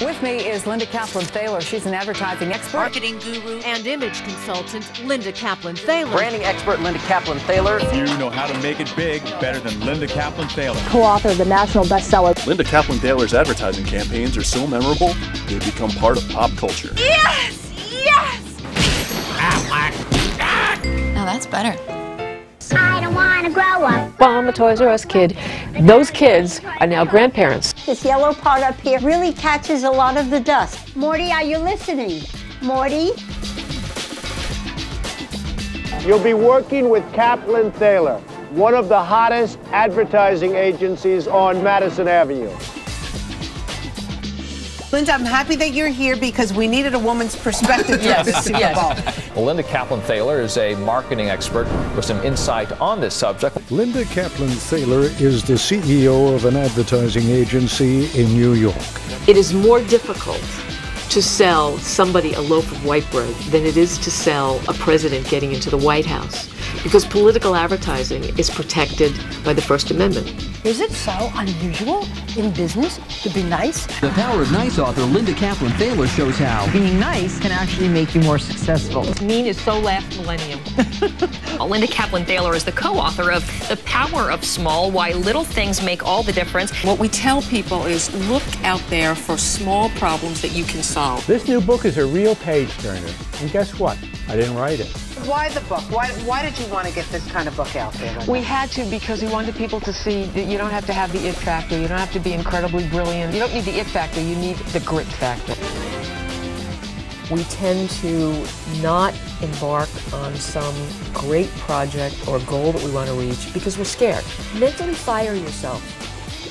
With me is Linda Kaplan Thaler. She's an advertising expert. Marketing guru and image consultant, Linda Kaplan Thaler. Branding expert, Linda Kaplan Thaler. If you know how to make it big, better than Linda Kaplan Thaler. Co-author of the national bestseller. Linda Kaplan Thaler's advertising campaigns are so memorable, they become part of pop culture. Yes! Yes! Now that's better. I don't want to grow up. Well, I'm a Toys R Us kid. Those kids are now grandparents. This yellow part up here really catches a lot of the dust. Morty, are you listening? Morty? You'll be working with Kaplan Thaler, one of the hottest advertising agencies on Madison Avenue. Linda, I'm happy that you're here because we needed a woman's perspective for this Super Bowl. Well, Linda Kaplan Thaler is a marketing expert with some insight on this subject. Linda Kaplan Thaler is the CEO of an advertising agency in New York. It is more difficult to sell somebody a loaf of white bread than it is to sell a president getting into the White House, because political advertising is protected by the First Amendment. Is it so unusual in business to be nice? The Power of Nice author Linda Kaplan Thaler shows how being nice can actually make you more successful. Mean is so last millennium. Well, Linda Kaplan Thaler is the co-author of The Power of Small, Why Little Things Make All the Difference. What we tell people is look out there for small problems that you can solve. This new book is a real page-turner, and guess what? I didn't write it. Why the book? Why did you want to get this kind of book out there? We had to, because we wanted people to see that you don't have to have the it factor. You don't have to be incredibly brilliant. You don't need the it factor. You need the grit factor. We tend to not embark on some great project or goal that we want to reach because we're scared. Mentally fire yourself.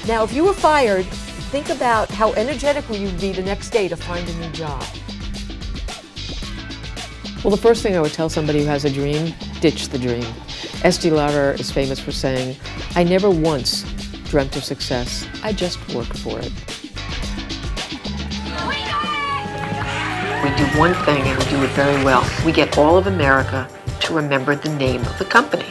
Now, if you were fired, think about how energetic will you be the next day to find a new job. Well, the first thing I would tell somebody who has a dream, ditch the dream. Estee Lauder is famous for saying, I never once dreamt of success. I just worked for it. We do one thing and we do it very well. We get all of America to remember the name of the company.